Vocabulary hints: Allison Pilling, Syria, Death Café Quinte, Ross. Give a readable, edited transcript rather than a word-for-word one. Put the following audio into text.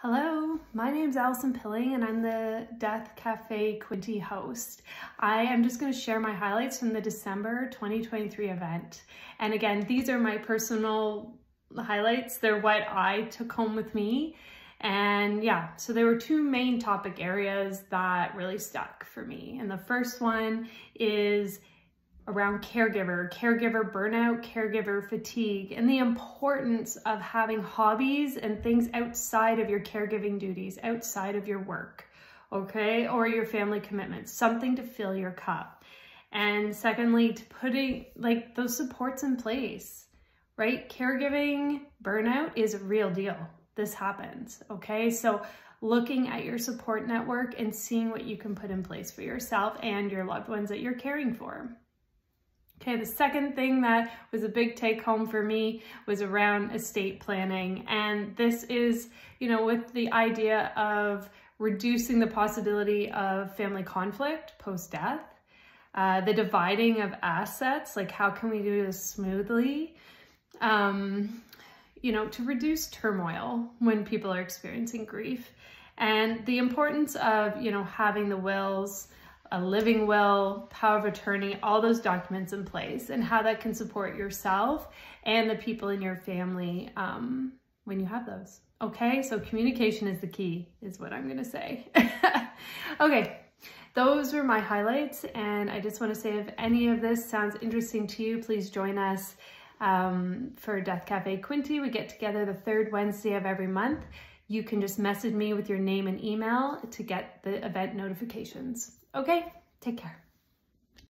Hello, my name's Allison Pilling and I'm the Death Café Quinte host. I am just going to share my highlights from the December 2023 event. And again, these are my personal highlights. They're what I took home with me. And yeah, so there were two main topic areas that really stuck for me. And the first one is around caregiver burnout, caregiver fatigue, and the importance of having hobbies and things outside of your caregiving duties, outside of your work, okay, or your family commitments, something to fill your cup. And secondly, to putting like those supports in place, right? Caregiving burnout is a real deal. This happens, okay? So looking at your support network and seeing what you can put in place for yourself and your loved ones that you're caring for. Okay, the second thing that was a big take home for me was around estate planning. And this is, you know, with the idea of reducing the possibility of family conflict post-death, the dividing of assets, like how can we do this smoothly, you know, to reduce turmoil when people are experiencing grief, and the importance of, you know, having the wills, a living will, power of attorney, all those documents in place, and how that can support yourself and the people in your family when you have those. Okay, so communication is the key, is what I'm gonna say. Okay, those were my highlights, and I just want to say if any of this sounds interesting to you, please join us for Death Café Quinte. We get together the third Wednesday of every month. You can just message me with your name and email to get the event notifications. Okay, take care.